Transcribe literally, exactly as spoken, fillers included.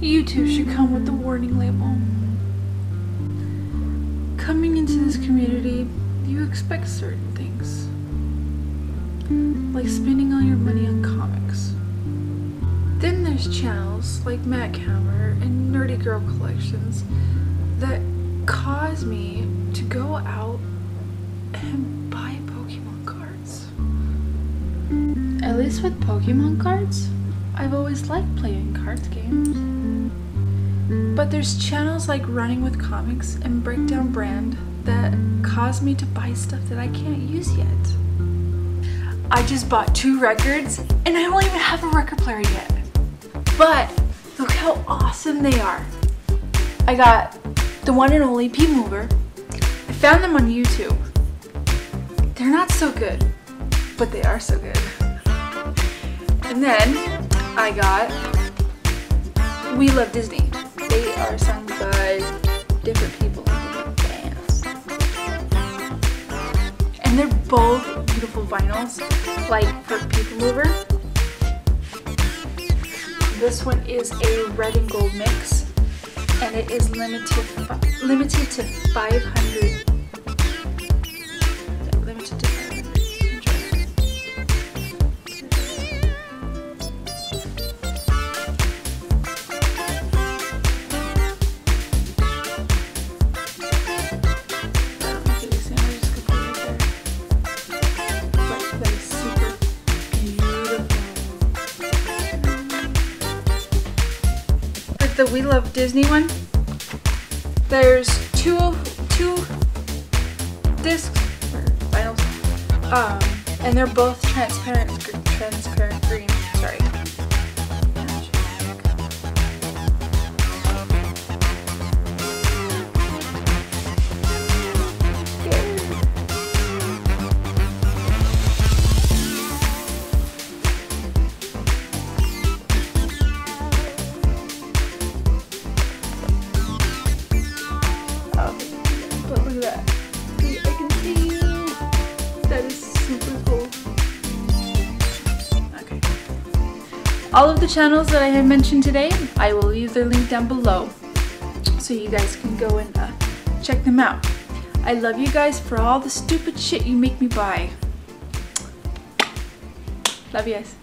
You too should come with the warning label. Coming into this community, you expect certain things, like spending all your money on comics. Then there's channels like Matt Kammer and Nerdy Girl Collections that cause me to go out and buy Pokemon cards. At least with Pokemon cards, I've always liked playing cards games. But there's channels like Running With Comics and Breakdown Brand that cause me to buy stuff that I can't use yet. I just bought two records and I don't even have a record player yet. But look how awesome they are. I got the one and only P-Mover. I found them on YouTube. They're not so good, but they are so good. And then I got We Love Disney. They are sung by different people in different bands. And they're both beautiful vinyls, like for P-Mover. This one is a red and gold mix, and it is limited limited to five hundred. Limited to the We Love Disney one, there's two two discs or vinyls, um, and they're both transparent transparent green. Sorry. All of the channels that I had mentioned today, I will leave their link down below so you guys can go and uh, check them out. I love you guys for all the stupid shit you make me buy. Love you guys.